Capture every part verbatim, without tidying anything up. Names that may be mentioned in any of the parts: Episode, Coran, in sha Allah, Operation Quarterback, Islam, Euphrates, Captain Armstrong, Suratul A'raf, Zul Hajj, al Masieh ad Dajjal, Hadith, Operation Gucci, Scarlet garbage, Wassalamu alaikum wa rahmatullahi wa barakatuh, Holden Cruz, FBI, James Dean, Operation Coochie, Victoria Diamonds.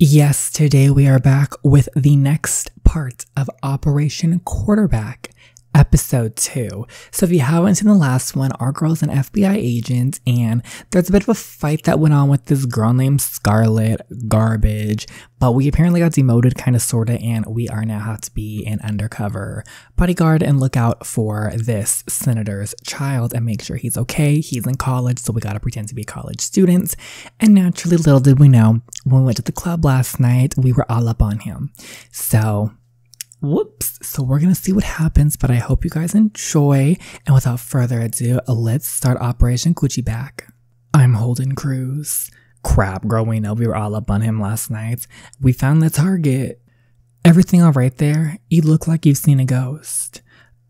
Yes, today we are back with the next part of Operation Quarterback, Episode two. So if you haven't seen the last one, our girl's an F B I agent, and there's a bit of a fight that went on with this girl named Scarlet Garbage, but we apparently got demoted, kind of, sorta, and we are now have to be an undercover bodyguard and look out for this senator's child and make sure he's okay. He's in college, so we gotta pretend to be college students. And naturally, little did we know, when we went to the club last night, we were all up on him. So, whoops. So we're gonna see what happens, but I hope you guys enjoy. And without further ado, let's start Operation Gucci back. I'm Holden Cruz. Crap, girl, we know we were all up on him last night. We found the target. Everything all right there? You look like you've seen a ghost.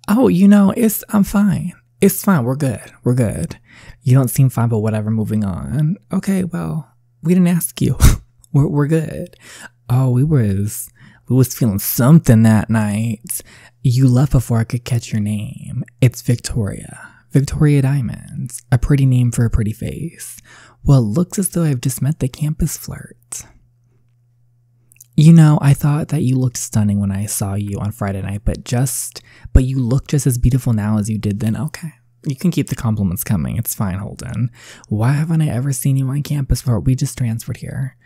Oh, you know, it's, I'm fine. It's fine. We're good. We're good. You don't seem fine, but whatever, moving on. Okay, well, we didn't ask you. we're, we're good. Oh, we was, we was feeling something that night. You left before I could catch your name. It's Victoria. Victoria Diamonds. A pretty name for a pretty face. Well, it looks as though I've just met the campus flirt. You know, I thought that you looked stunning when I saw you on Friday night, but just, but you look just as beautiful now as you did then. Okay. You can keep the compliments coming. It's fine, Holden. Why haven't I ever seen you on campus before? We just transferred here.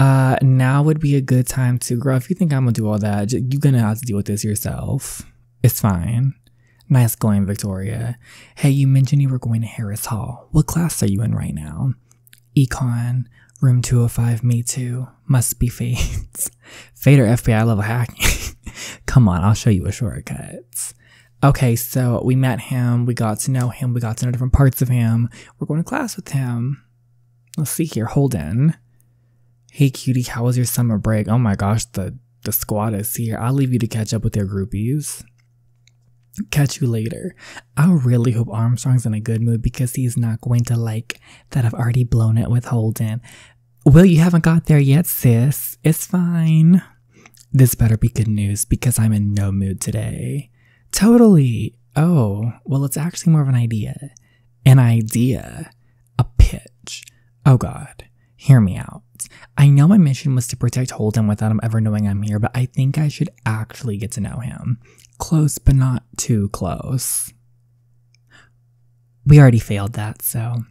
Uh, now would be a good time to, girl, if you think I'm gonna do all that, you're gonna have to deal with this yourself. It's fine. Nice going, Victoria. Hey, you mentioned you were going to Harris Hall. What class are you in right now? Econ, room two oh five, me too. Must be fate. Fate or F B I level hacking. Come on, I'll show you a shortcut. Okay, so we met him, we got to know him, we got to know different parts of him. We're going to class with him. Let's see here, Holden. Hey, cutie, how was your summer break? Oh my gosh, the, the squad is here. I'll leave you to catch up with your groupies. Catch you later. I really hope Armstrong's in a good mood because he's not going to like that I've already blown it with Holden. Well, you haven't got there yet, sis. It's fine. This better be good news because I'm in no mood today. Totally. Oh, well, it's actually more of an idea. An idea. A pitch. Oh, God. Hear me out. I know my mission was to protect Holden without him ever knowing I'm here, but I think I should actually get to know him. Close, but not too close. We already failed that, so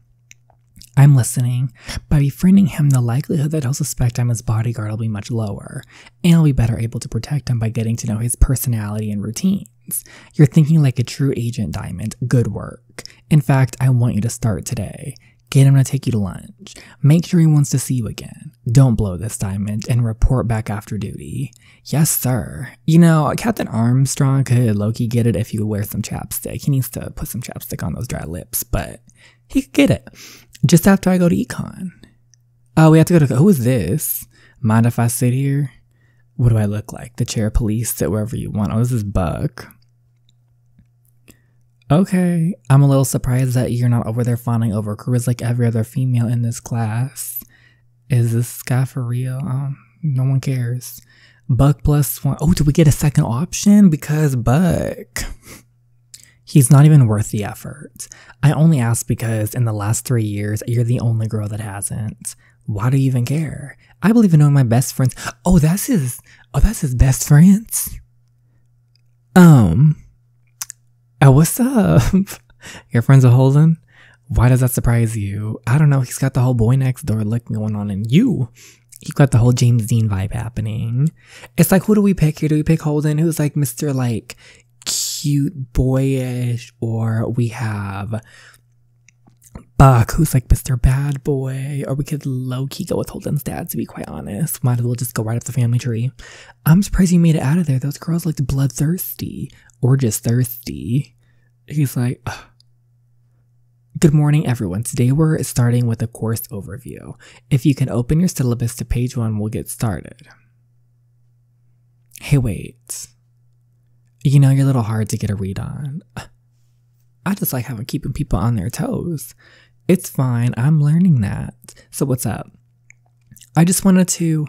I'm listening. By befriending him, the likelihood that he'll suspect I'm his bodyguard will be much lower, and I'll be better able to protect him by getting to know his personality and routines. You're thinking like a true agent, Diamond. Good work. In fact, I want you to start today. Get him to take you to lunch. Make sure he wants to see you again. Don't blow this, Diamond, and report back after duty. Yes, sir. You know, Captain Armstrong could low-key get it if he would wear some chapstick. He needs to put some chapstick on those dry lips, but he could get it. Just after I go to econ. Oh, we have to go to... Who is this? Mind if I sit here? What do I look like? The chair of police? Sit wherever you want. Oh, this is Buck. Okay, I'm a little surprised that you're not over there fawning over Cruz like every other female in this class. Is this guy for real? Um, no one cares. Buck plus one. Oh, did we get a second option? Because Buck, he's not even worth the effort. I only asked because in the last three years, you're the only girl that hasn't. Why do you even care? I believe in knowing my best friends. Oh, that's his. Oh, that's his best friends. Um. Oh, what's up? Your friends are holding? Why does that surprise you? I don't know. He's got the whole boy next door look going on, and you, you got the whole James Dean vibe happening. It's like, who do we pick here? Do we pick Holden, who's like Mister like cute boyish, or we have Buck, who's like Mister bad boy, or we could low key go with Holden's dad? To be quite honest, might as well just go right up the family tree. I'm surprised you made it out of there. Those girls looked bloodthirsty. Or just thirsty. He's like, ugh. Good morning, everyone. Today we're starting with a course overview. If you can open your syllabus to page one, we'll get started. Hey, wait. You know, you're a little hard to get a read on. I just like having keeping people on their toes. It's fine. I'm learning that. So what's up? I just wanted to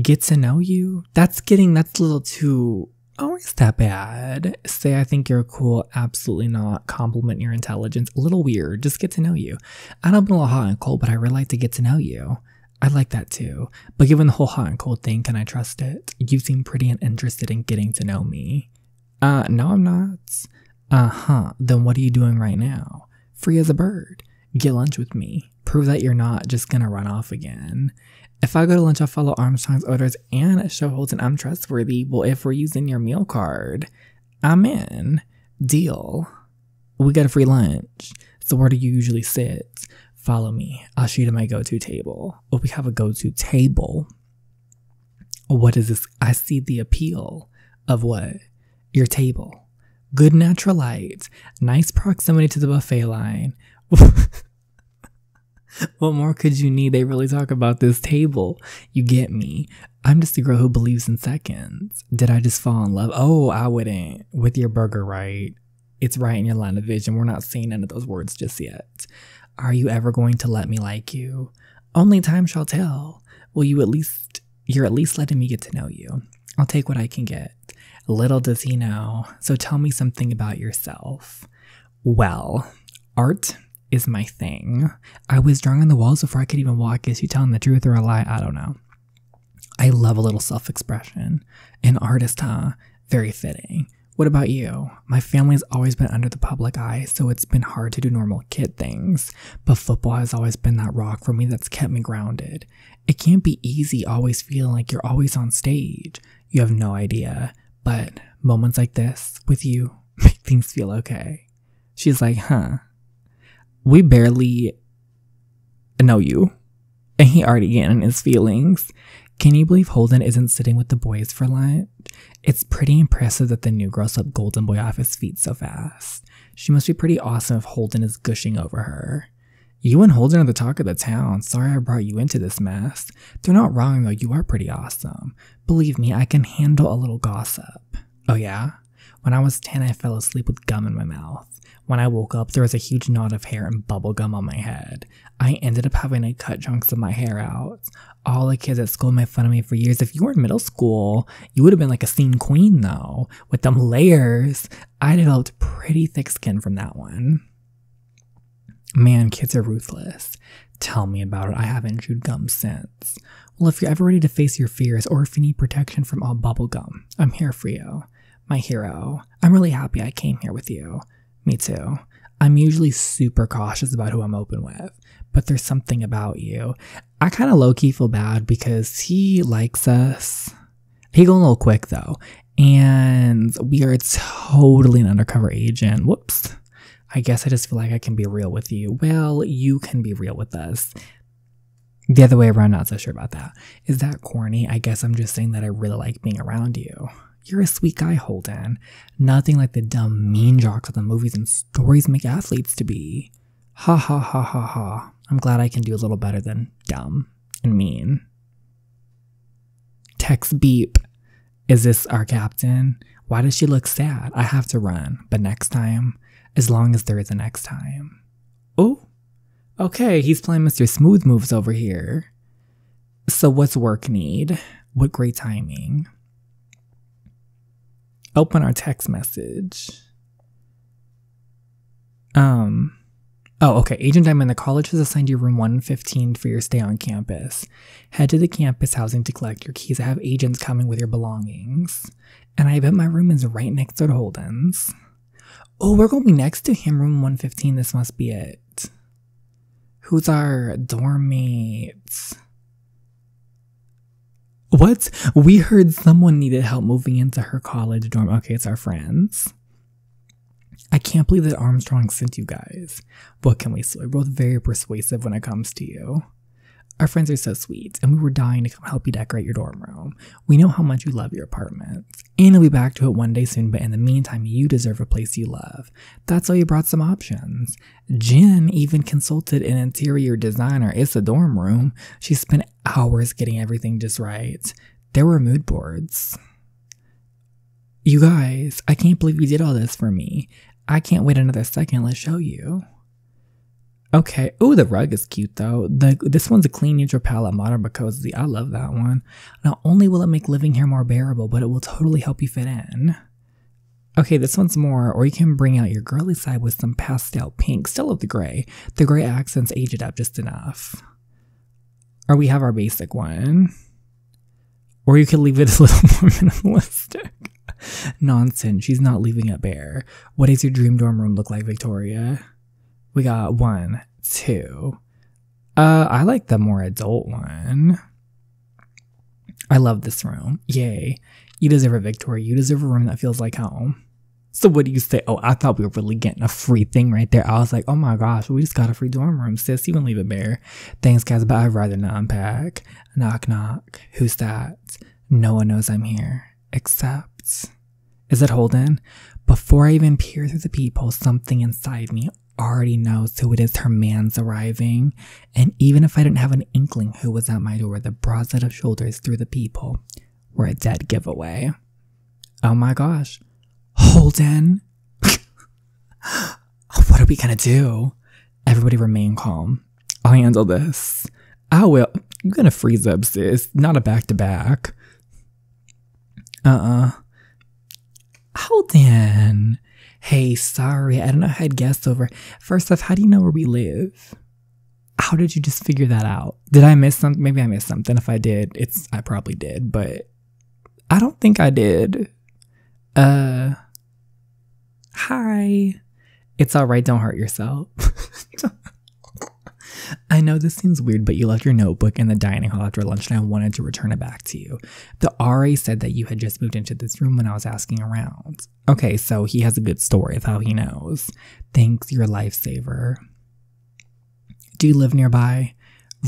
get to know you. That's getting, that's a little too... Oh, is that bad? Say I think you're cool. Absolutely not. Compliment your intelligence. A little weird. Just get to know you. I know I'm a little hot and cold, but I really like to get to know you. I like that too, but given the whole hot and cold thing, can I trust it? You seem pretty and interested in getting to know me. Uh, no, I'm not. Uh-huh, then what are you doing right now? Free as a bird. Get lunch with me. Prove that you're not just gonna run off again. If I go to lunch, I'll follow Armstrong's orders and show Holden I'm trustworthy. Well, if we're using your meal card, I'm in. Deal. We got a free lunch. So where do you usually sit? Follow me. I'll show you to my go-to table. Oh, we have a go-to table. What is this? I see the appeal of what? Your table. Good natural light. Nice proximity to the buffet line. What more could you need? They really talk about this table. You get me. I'm just a girl who believes in seconds. Did I just fall in love? Oh, I wouldn't. With your burger, right? It's right in your line of vision. We're not saying none of those words just yet. Are you ever going to let me like you? Only time shall tell. Will you at least, you're at least letting me get to know you. I'll take what I can get. Little does he know. So tell me something about yourself. Well, art is my thing. I was drawing on the walls before I could even walk. Is you telling the truth or a lie? I don't know. I love a little self-expression. An artist, huh? Very fitting. What about you? My family's always been under the public eye, so it's been hard to do normal kid things. But football has always been that rock for me that's kept me grounded. It can't be easy always feeling like you're always on stage. You have no idea. But moments like this with you make things feel okay. She's like, huh? We barely know you. And he already getting his feelings. Can you believe Holden isn't sitting with the boys for lunch? It's pretty impressive that the new girl swept Golden Boy off his feet so fast. She must be pretty awesome if Holden is gushing over her. You and Holden are the talk of the town. Sorry I brought you into this mess. They're not wrong though, you are pretty awesome. Believe me, I can handle a little gossip. Oh yeah? When I was ten, I fell asleep with gum in my mouth. When I woke up, there was a huge knot of hair and bubble gum on my head. I ended up having to cut chunks of my hair out. All the kids at school made fun of me for years. If you were in middle school, you would have been like a scene queen though, with them layers. I developed pretty thick skin from that one. Man, kids are ruthless. Tell me about it. I haven't chewed gum since. Well, if you're ever ready to face your fears or if you need protection from all bubble gum, I'm here for you. My hero. I'm really happy I came here with you. Me too. I'm usually super cautious about who I'm open with, but there's something about you. I kind of low-key feel bad because he likes us. He going a little quick though, and we are totally an undercover agent. Whoops. I guess I just feel like I can be real with you. Well, you can be real with us. The other way around, not so sure about that. Is that corny? I guess I'm just saying that I really like being around you. You're a sweet guy, Holden. Nothing like the dumb, mean jocks of the movies and stories make athletes to be. Ha ha ha ha ha. I'm glad I can do a little better than dumb and mean. Text beep. Is this our captain? Why does she look sad? I have to run, but next time, as long as there is a next time. Oh, okay, he's playing Mister Smooth Moves over here. So what's work need? What great timing. Open our text message. Um, oh, okay. Agent Diamond, the college has assigned you room one fifteen for your stay on campus. Head to the campus housing to collect your keys. I have agents coming with your belongings. And I bet my room is right next to Holden's. Oh, we're going to be next to him, room one fifteen. This must be it. Who's our dorm mates? What? We heard someone needed help moving into her college dorm. Okay, it's our friends. I can't believe that Armstrong sent you guys. What can we say? We're both very persuasive when it comes to you. Our friends are so sweet, and we were dying to come help you decorate your dorm room. We know how much you love your apartment, and we'll be back to it one day soon, but in the meantime, you deserve a place you love. That's why you brought some options. Jen even consulted an interior designer. It's a dorm room. She spent hours getting everything just right. There were mood boards. You guys, I can't believe you did all this for me. I can't wait another second. Let's show you. Okay. Oh, the rug is cute though. The this one's a clean neutral palette, modern but cozy. I love that one. Not only will it make living here more bearable, but it will totally help you fit in. Okay, this one's more, or you can bring out your girly side with some pastel pink. Still love the gray. The gray accents age it up just enough. Or we have our basic one. Or you could leave it a little more minimalistic. Nonsense. She's not leaving it bare. What does your dream dorm room look like, Victoria? We got one, two. Uh, I like the more adult one. I love this room. Yay. You deserve it, Victoria. You deserve a room that feels like home. So what do you say? Oh, I thought we were really getting a free thing right there. I was like, oh my gosh, we just got a free dorm room, sis. You can leave it bare. Thanks, guys, but I'd rather not unpack. Knock, knock. Who's that? No one knows I'm here. Except, is it Holden? Before I even peer through the peephole, something inside me already knows who it is. Her man's arriving. And even if I didn't have an inkling who was at my door, the broad set of shoulders through the peephole were a dead giveaway. Oh my gosh. Holden. What are we gonna do? Everybody remain calm. I'll handle this. I will. You're gonna freeze up, sis. Not a back-to-back. Uh-uh. Holden. Hey, sorry. I don't know how I'd guessed over. First off, how do you know where we live? How did you just figure that out? Did I miss something? Maybe I missed something. If I did, it's I probably did, but I don't think I did. Uh, hi. It's all right. Don't hurt yourself. I know this seems weird, but you left your notebook in the dining hall after lunch and I wanted to return it back to you. The R A said that you had just moved into this room when I was asking around. Okay, so he has a good story of how he knows. Thanks, you're a lifesaver. Do you live nearby?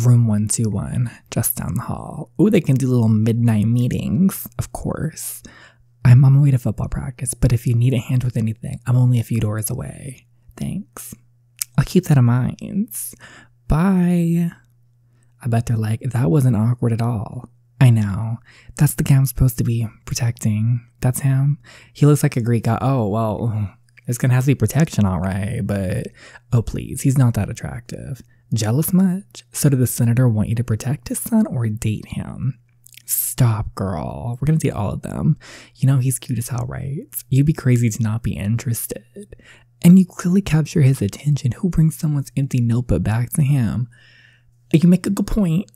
Room one two one, just down the hall. Oh, they can do little midnight meetings, of course. I'm on my way to football practice, but if you need a hand with anything, I'm only a few doors away. Thanks. I'll keep that in mind. Bye. I bet they're like, that wasn't awkward at all. I know. That's the guy I'm supposed to be protecting. That's him. He looks like a Greek guy. Oh, well, it's gonna have to be protection, all right, but oh, please, he's not that attractive. Jealous much? So did the senator want you to protect his son or date him? Stop, girl. We're gonna date all of them. You know, he's cute as hell, right? You'd be crazy to not be interested. And you clearly capture his attention. Who brings someone's empty notebook back to him? You make a good point.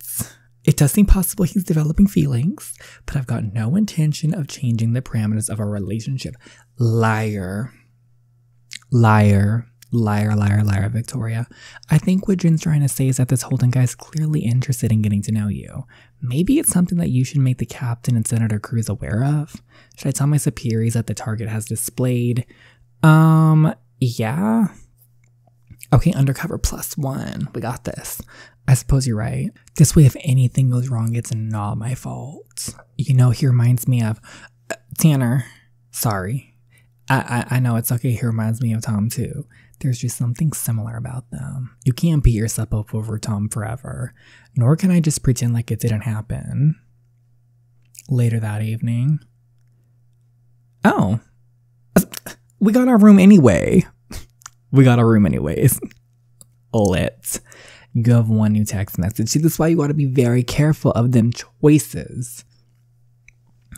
It does seem possible he's developing feelings, but I've got no intention of changing the parameters of our relationship. Liar. Liar. Liar, liar, liar, Victoria. I think what Jen's trying to say is that this Holden guy's clearly interested in getting to know you. Maybe it's something that you should make the captain and Senator Cruz aware of. Should I tell my superiors that the target has displayed? Um... Yeah. Okay, undercover plus one. We got this. I suppose you're right. This way, if anything goes wrong, it's not my fault. You know, he reminds me of uh, Tanner. Sorry. I, I I know it's okay. He reminds me of Tom too. There's just something similar about them. You can't beat yourself up over Tom forever. Nor can I just pretend like it didn't happen. Later that evening. Oh. We got our room anyway. We got our room anyways. Lit. You have one new text message. See, that's why you got to be very careful of them choices.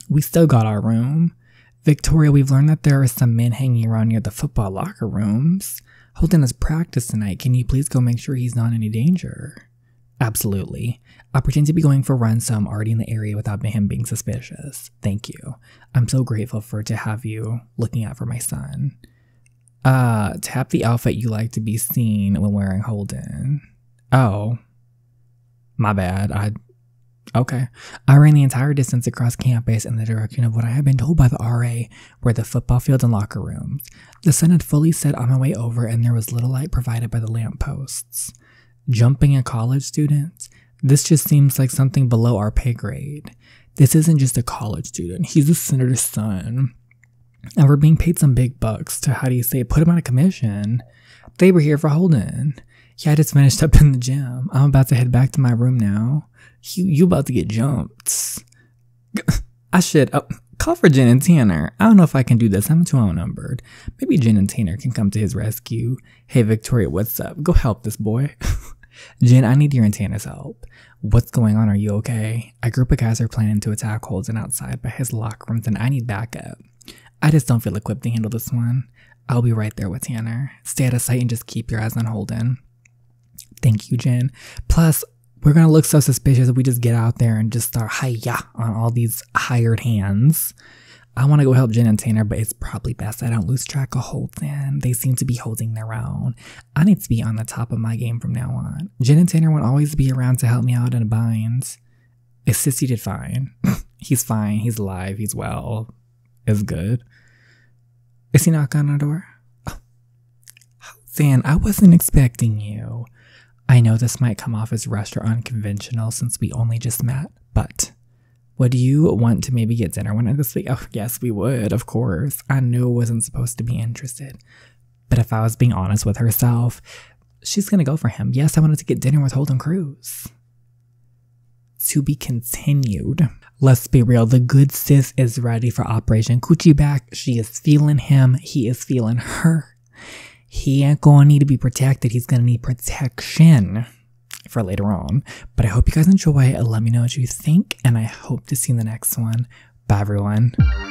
We still got our room. Victoria, we've learned that there are some men hanging around near the football locker rooms. Holden has practice tonight. Can you please go make sure he's not in any danger? Absolutely. I'll pretend to be going for runs so I'm already in the area without him being suspicious. Thank you. I'm so grateful for to have you looking out for my son. Uh, tap the outfit you like to be seen when wearing Holden. Oh. My bad. I... Okay. I ran the entire distance across campus in the direction of what I had been told by the R A were the football field and locker rooms. The sun had fully set on my way over and there was little light provided by the lampposts. Jumping at college students? This just seems like something below our pay grade. This isn't just a college student. He's a senator's son. And we're being paid some big bucks to, how do you say, put him out of commission. They were here for Holden. Yeah, I just finished up in the gym. I'm about to head back to my room now. You, you about to get jumped. I should uh, call for Jen and Tanner. I don't know if I can do this. I'm too outnumbered. Maybe Jen and Tanner can come to his rescue. Hey, Victoria, what's up? Go help this boy. Jen, I need your and Tanner's help. What's going on? Are you okay? A group of guys are planning to attack Holden outside by his locker rooms and I need backup. I just don't feel equipped to handle this one. I'll be right there with Tanner. Stay out of sight and just keep your eyes on Holden. Thank you, Jen. Plus, we're going to look so suspicious if we just get out there and just start hi-ya on all these hired hands. I want to go help Jen and Tanner, but it's probably best I don't lose track of Holden. They seem to be holding their own. I need to be on the top of my game from now on. Jen and Tanner won't always be around to help me out in a bind. Sissy did fine. He's fine. He's alive. He's well. It's good. Is he knocking on our door? Oh. Holden, I wasn't expecting you. I know this might come off as rushed or unconventional since we only just met, but would you want to maybe get dinner one night this week? Oh, yes, we would, of course. I knew I wasn't supposed to be interested, but if I was being honest with herself, she's going to go for him. Yes, I wanted to get dinner with Holden Cruz. To be continued. Let's be real. The good sis is ready for Operation Coochie back. She is feeling him. He is feeling her. He ain't gonna need to be protected. He's gonna need protection for later on. But I hope you guys enjoy. Let me know what you think, and I hope to see you in the next one. Bye, everyone.